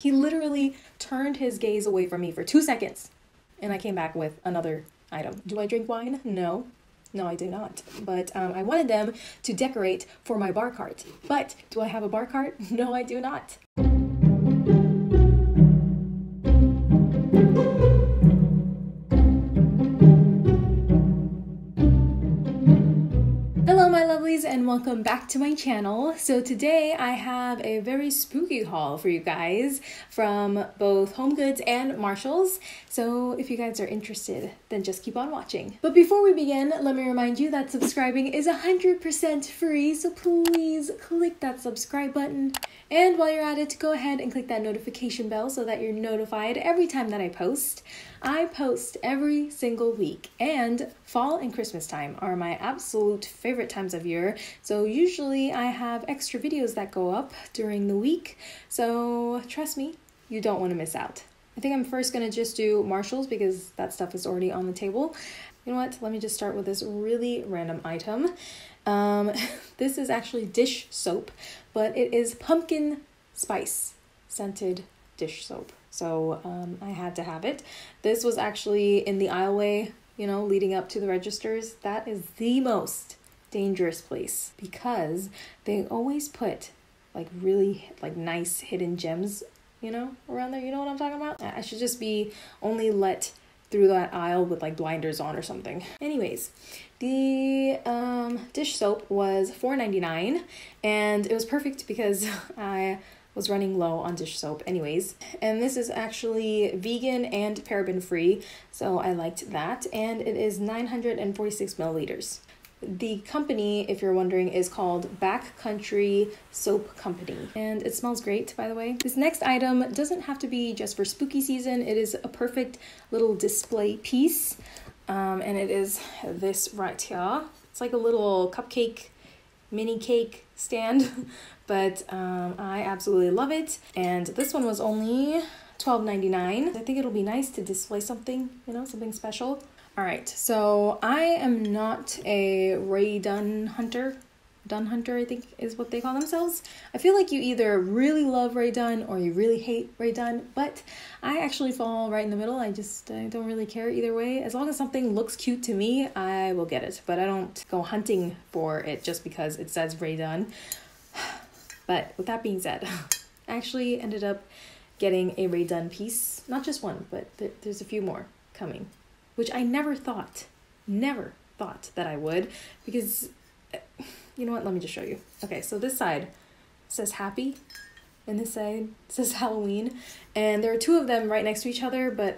He literally turned his gaze away from me for 2 seconds, and I came back with another item. Do I drink wine? No. No, I do not. But I wanted them to decorate for my bar cart. But do I have a bar cart? No, I do not. And welcome back to my channel. So today I have a very spooky haul for you guys from both HomeGoods and Marshalls. So if you guys are interested, then just keep on watching. But before we begin, let me remind you that subscribing is 100% free. So please click that subscribe button. And while you're at it, go ahead and click that notification bell so that you're notified every time that I post. I post every single week, and fall and Christmas time are my absolute favorite times of year. So usually I have extra videos that go up during the week. So trust me, you don't want to miss out. I think I'm first going to just do Marshalls because that stuff is already on the table. You know what? Let me just start with this really random item. This is actually dish soap, but it is pumpkin spice scented dish soap. So I had to have it. This was actually in the aisleway, you know, leading up to the registers. That is the most dangerous place because they always put like really like nice hidden gems, you know, around there. You know what I'm talking about? I should just be only let through that aisle with like blinders on or something. Anyways, the dish soap was $4.99, and it was perfect because I was running low on dish soap anyways. And this is actually vegan and paraben free, so I liked that. And it is 946 milliliters. The company, if you're wondering, is called Backcountry Soap Company. And it smells great, by the way. This next item doesn't have to be just for spooky season. It is a perfect little display piece. And it is this right here. It's like a little cupcake, mini cake stand. But I absolutely love it. And this one was only $12.99. I think it'll be nice to display something, you know, something special. All right, so I am not a Rae Dunn hunter. Dunn hunter, I think is what they call themselves. I feel like you either really love Rae Dunn or you really hate Rae Dunn, but I actually fall right in the middle. I don't really care either way. As long as something looks cute to me, I will get it, but I don't go hunting for it just because it says Rae Dunn. But with that being said, I actually ended up getting a Rae Dunn piece. Not just one, but there's a few more coming, which I never thought that I would, because, you know what, let me just show you. Okay, so this side says happy, and this side says Halloween, and there are two of them right next to each other, but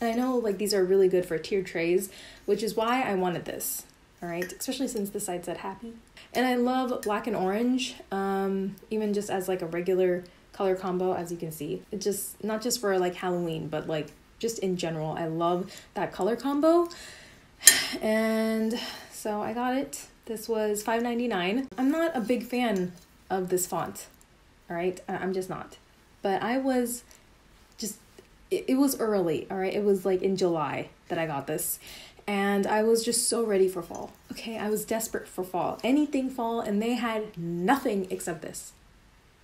I know, like, these are really good for tiered trays, which is why I wanted this, all right, especially since this side said happy. And I love black and orange, even just as, like, a regular color combo, as you can see. It just, not just for, like, Halloween, but, like, just in general, I love that color combo. And so I got it. This was $5.99. I'm not a big fan of this font, all right? I'm just not. But I was just, it was early, all right? It was like in July that I got this. And I was just so ready for fall. Okay, I was desperate for fall. Anything fall, and they had nothing except this.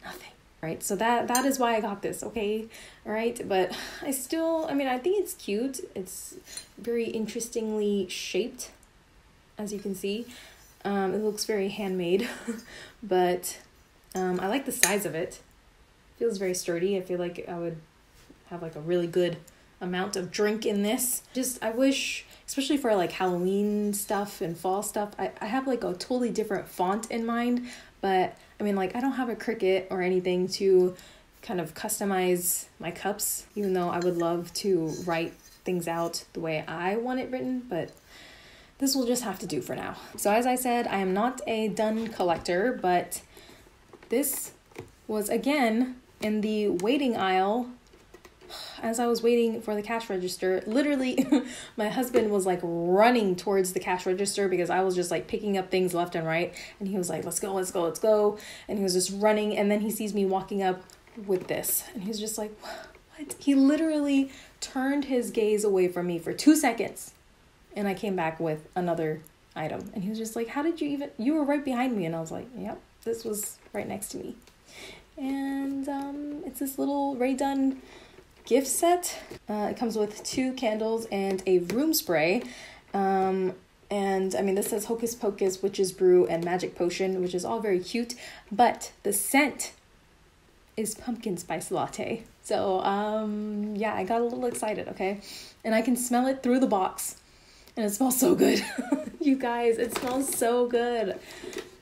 Nothing. Right, so that is why I got this, okay? All right, but I still, I mean, I think it's cute. It's very interestingly shaped, as you can see. It looks very handmade, but I like the size of it. It feels very sturdy. I feel like I would have like a really good amount of drink in this. Just, I wish, especially for like Halloween stuff and fall stuff, I have like a totally different font in mind, but I mean, like, I don't have a Cricut or anything to kind of customize my cups, even though I would love to write things out the way I want it written, but this will just have to do for now. So as I said, I am not a Dunn collector, but this was, again, in the waiting aisle. As I was waiting for the cash register, literally my husband was like running towards the cash register because I was just like picking up things left and right. And he was like, let's go, let's go, let's go. And he was just running. And then he sees me walking up with this. And he was just like, what? He literally turned his gaze away from me for 2 seconds. And I came back with another item. And he was just like, how did you even, you were right behind me. And I was like, yep, this was right next to me. And it's this little Rae Dunn gift set. It comes with 2 candles and a room spray. And I mean, this says Hocus Pocus, Witch's Brew, and Magic Potion, which is all very cute, but the scent is pumpkin spice latte. So yeah, I got a little excited, okay? And I can smell it through the box, and it smells so good. You guys, it smells so good.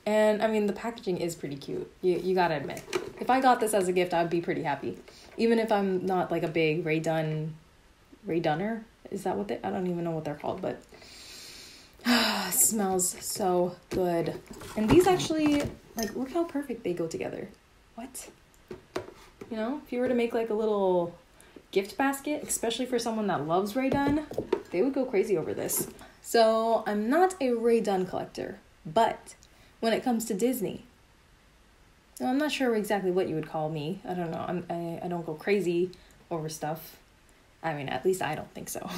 And I mean, the packaging is pretty cute. You gotta admit, if I got this as a gift, I'd be pretty happy. Even if I'm not like a big Rae Dunner, is that what they, I don't even know what they're called, but smells so good. And these actually, like, look how perfect they go together. What? You know, if you were to make like a little gift basket, especially for someone that loves Rae Dunn, they would go crazy over this. So I'm not a Rae Dunn collector, but when it comes to Disney, now, I'm not sure exactly what you would call me. I don't know. I don't go crazy over stuff. I mean, at least I don't think so.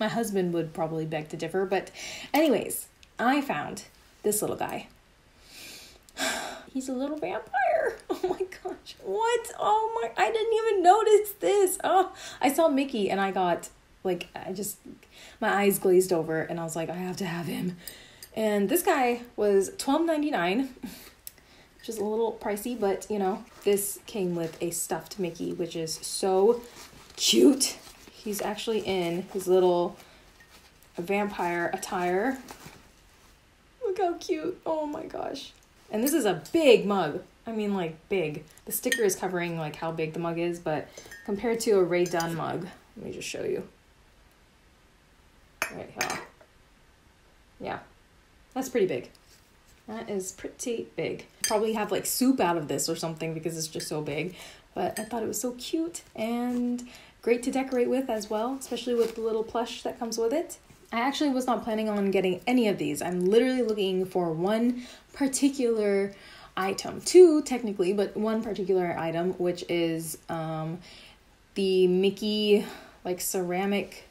My husband would probably beg to differ, but anyways, I found this little guy. He's a little vampire. Oh my gosh. What? Oh my, I didn't even notice this. Oh, I saw Mickey and I got like, I just, my eyes glazed over and I was like, I have to have him. And this guy was $12.99, which is a little pricey, but you know, this came with a stuffed Mickey, which is so cute. He's actually in his little vampire attire. Look how cute. Oh my gosh. And this is a big mug. I mean, like, big. The sticker is covering like how big the mug is, but compared to a Rae Dunn mug, let me just show you. All right, here. Yeah, that's pretty big. That is pretty big. Probably have like soup out of this or something because it's just so big, but I thought it was so cute and great to decorate with as well, especially with the little plush that comes with it. I actually was not planning on getting any of these. I'm literally looking for one particular item, 2 technically, but one particular item, which is the Mickey, like ceramic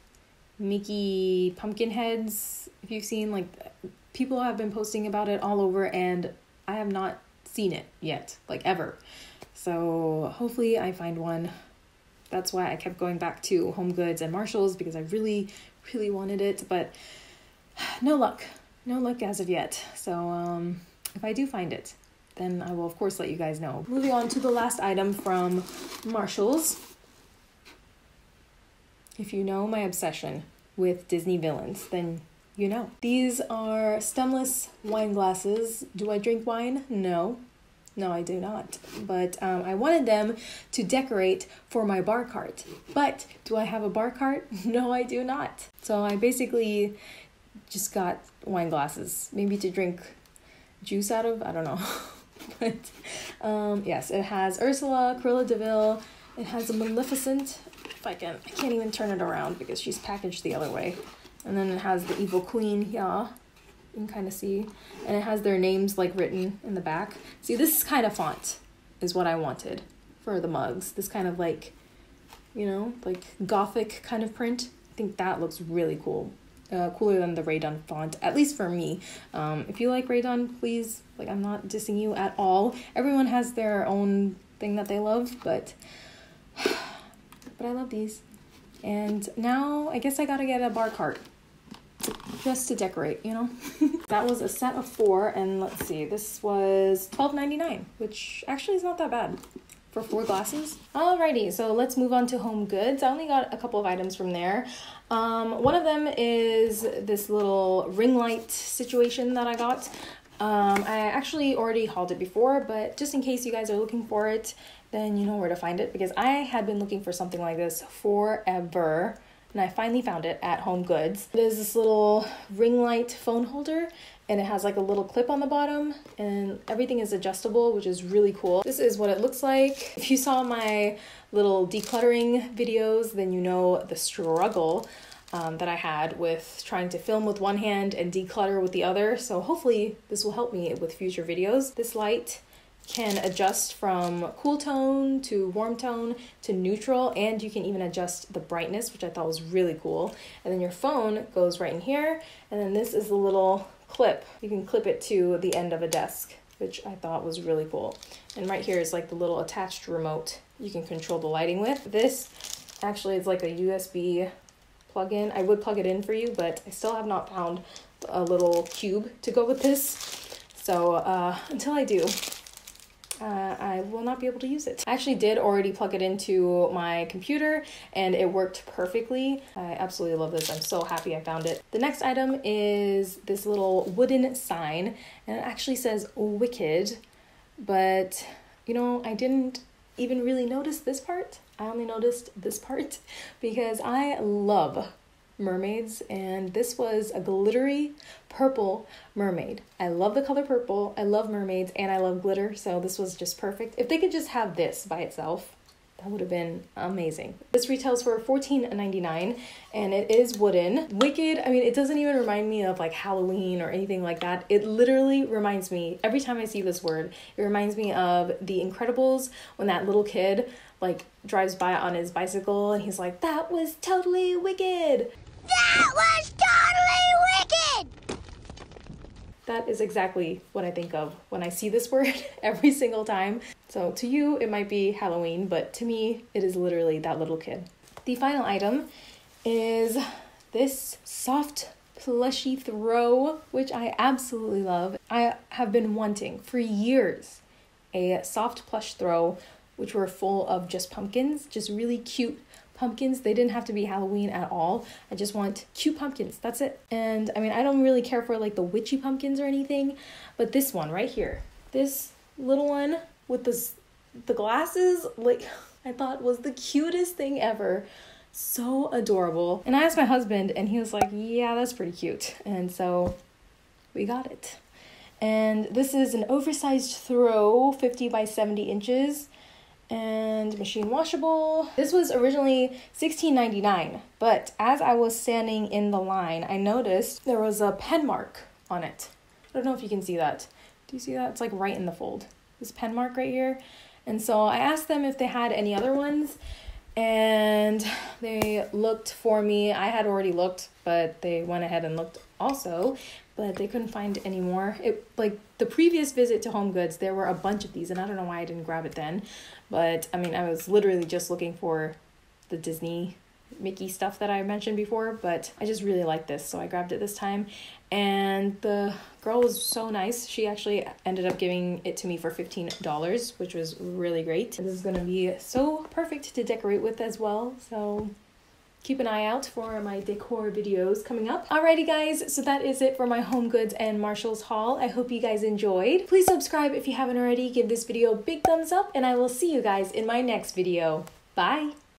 Mickey pumpkin heads. If you've seen, like, people have been posting about it all over and I have not seen it yet, like ever. So hopefully I find one. That's why I kept going back to HomeGoods and Marshalls because I really, really wanted it, but no luck. No luck as of yet. So if I do find it, then I will of course let you guys know. Moving on to the last item from Marshalls. If you know my obsession with Disney villains, then you know. These are stemless wine glasses. Do I drink wine? No. No, I do not. But I wanted them to decorate for my bar cart. But do I have a bar cart? No, I do not. So I basically just got wine glasses, maybe to drink juice out of, I don't know. But yes, it has Ursula, Cruella de Vil. It has a Maleficent. If I can't even turn it around because she's packaged the other way. And then it has the Evil Queen, yeah. You can kind of see, and it has their names like written in the back. See, this kind of font is what I wanted for the mugs. This kind of like, you know, like gothic kind of print. I think that looks really cool, cooler than the Rae Dunn font, at least for me. If you like Rae Dunn, please, like, I'm not dissing you at all. Everyone has their own thing that they love, but I love these. And now I guess I gotta get a bar cart. Just to decorate, you know? That was a set of 4, and let's see, this was $12.99, which actually is not that bad for 4 glasses. Alrighty, so let's move on to HomeGoods. I only got a couple of items from there. One of them is this little ring light situation that I got. I actually already hauled it before, but just in case you guys are looking for it, then you know where to find it, because I had been looking for something like this forever. And I finally found it at HomeGoods. It is this little ring light phone holder, and it has like a little clip on the bottom, and everything is adjustable, which is really cool. This is what it looks like. If you saw my little decluttering videos, then you know the struggle that I had with trying to film with one hand and declutter with the other. So hopefully this will help me with future videos. This light can adjust from cool tone to warm tone to neutral, and you can even adjust the brightness, which I thought was really cool. And then your phone goes right in here, and then this is the little clip. You can clip it to the end of a desk, which I thought was really cool. And right here is like the little attached remote you can control the lighting with. This actually is like a USB plug-in. I would plug it in for you, but I still have not found a little cube to go with this. So until I do, I will not be able to use it. I actually did already plug it into my computer and it worked perfectly. I absolutely love this. I'm so happy I found it. The next item is this little wooden sign, and it actually says Wicked, but you know, I didn't even really notice this part. I only noticed this part because I love mermaids, and this was a glittery purple mermaid. I love the color purple, I love mermaids, and I love glitter, so this was just perfect. If they could just have this by itself, that would have been amazing. This retails for $14.99 and it is wooden. Wicked, I mean, it doesn't even remind me of like Halloween or anything like that. It literally reminds me, every time I see this word, it reminds me of the Incredibles, when that little kid like drives by on his bicycle and he's like, "That was totally wicked! That was totally wicked!" That is exactly what I think of when I see this word every single time. So to you, it might be Halloween, but to me, it is literally that little kid. The final item is this soft plushy throw, which I absolutely love. I have been wanting for years a soft plush throw, which were full of just pumpkins, just really cute pumpkins. They didn't have to be Halloween at all. I just want cute pumpkins, that's it. And I mean, I don't really care for like the witchy pumpkins or anything, but this one right here, this little one with the glasses, like I thought was the cutest thing ever. So adorable. And I asked my husband and he was like, "Yeah, that's pretty cute." And so we got it. And this is an oversized throw, 50 by 70 inches. And machine washable. This was originally $16.99, but as I was standing in the line, I noticed there was a pen mark on it. I don't know if you can see that. Do you see that? It's like right in the fold. This pen mark right here. And so I asked them if they had any other ones, and they looked for me. I had already looked, but they went ahead and looked also, but they couldn't find any more. It, like the previous visit to HomeGoods, there were a bunch of these, and I don't know why I didn't grab it then. But I mean, I was literally just looking for the Disney Mickey stuff that I mentioned before, but I just really like this, so I grabbed it this time. And the girl was so nice. She actually ended up giving it to me for $15, which was really great. And this is gonna be so perfect to decorate with as well, so keep an eye out for my decor videos coming up. Alrighty guys, so that is it for my HomeGoods and Marshalls haul. I hope you guys enjoyed. Please subscribe if you haven't already. Give this video a big thumbs up, and I will see you guys in my next video. Bye!